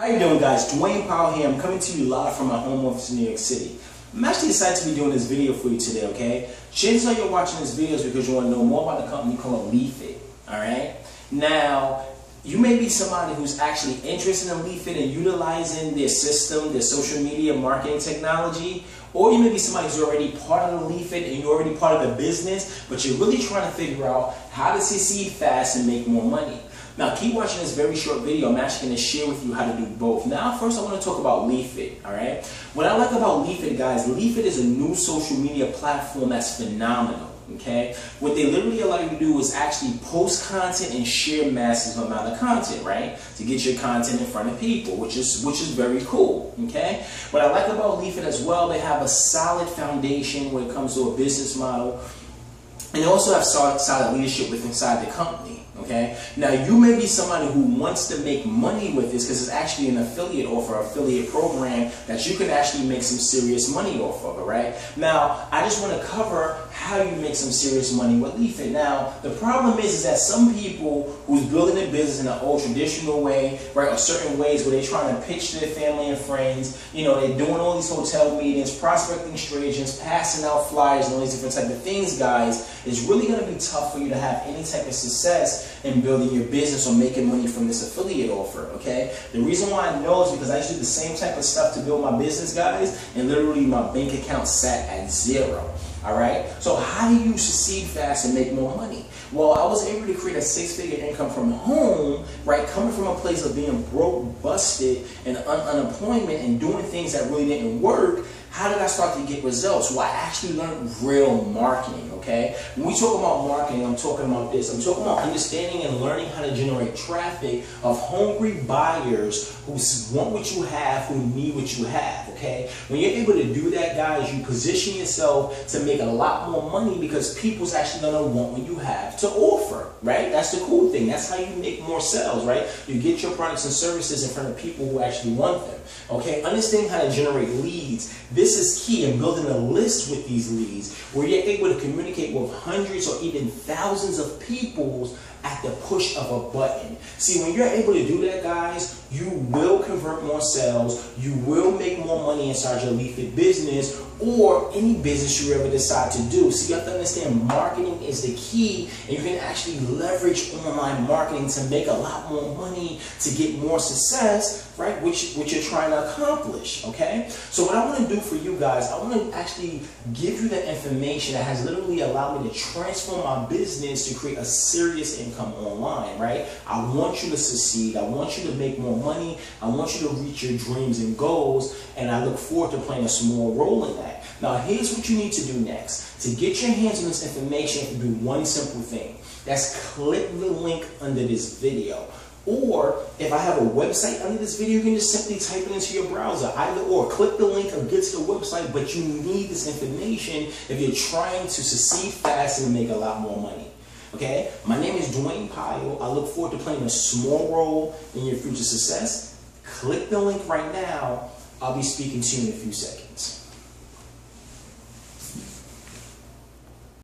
How you doing, guys? Dwayne Powell here. I'm coming to you live from my home office in New York City. I'm actually excited to be doing this video for you today, okay? Chances are you're watching this video because you want to know more about the company called Leafit, alright? Now, you may be somebody who's actually interested in Leafit and utilizing their system, their social media marketing technology, or you may be somebody who's already part of the Leafit and you're already part of the business, but you're really trying to figure out how to succeed fast and make more money. Now, keep watching this very short video. I'm actually going to share with you how to do both. Now, first, I want to talk about Leafit, all right? What I like about Leafit, guys, Leafit is a new social media platform that's phenomenal, okay? What they literally allow you to do is actually post content and share massive amount of content, right? To get your content in front of people, which is very cool, okay? What I like about Leafit as well, they have a solid foundation when it comes to a business model, and they also have solid leadership within the company. Okay? Now, you may be somebody who wants to make money with this because it's actually an affiliate offer, affiliate program that you can actually make some serious money off of, right? Now, I just want to cover how you make some serious money with Leafit. Now, the problem is that some people who's building their business in an old traditional way, right, or certain ways where they're trying to pitch to their family and friends, you know, they're doing all these hotel meetings, prospecting strangers, passing out flyers, and all these different type of things, guys. It's really going to be tough for you to have any type of success and building your business or making money from this affiliate offer, okay? The reason why I know is because I used to do the same type of stuff to build my business, guys, and literally my bank account sat at zero, all right? So how do you succeed fast and make more money? Well, I was able to create a six-figure income from home, right, coming from a place of being broke, busted, and unemployment and doing things that really didn't work. How did I start to get results? Well, I actually learned real marketing, okay? When we talk about marketing, I'm talking about this. I'm talking about understanding and learning how to generate traffic of hungry buyers who want what you have, who need what you have, okay? When you're able to do that, guys, you position yourself to make a lot more money because people's actually gonna want what you have to offer, right? That's the cool thing. That's how you make more sales, right? You get your products and services in front of people who actually want them, okay? Understanding how to generate leads. This is key in building a list with these leads where you're able to communicate with hundreds or even thousands of people at the push of a button. See, when you're able to do that, guys, you will convert more sales, you will make more money inside your Leafit business or any business you ever decide to do. So you have to understand marketing is the key, and you can actually leverage online marketing to make a lot more money, to get more success, right, which you're trying to accomplish, okay? So what I want to do for you guys, I want to actually give you the information that has literally allowed me to transform my business to create a serious income online, right? I want you to succeed. I want you to make more money. I want you to reach your dreams and goals, and I look forward to playing a small role in that. Now, here's what you need to do next. To get your hands on this information, do one simple thing. That's click the link under this video. Or, if I have a website under this video, you can just simply type it into your browser. Either or, click the link or get to the website, but you need this information if you're trying to succeed fast and make a lot more money. Okay? My name is Dwayne Powell. I look forward to playing a small role in your future success. Click the link right now. I'll be speaking to you in a few seconds.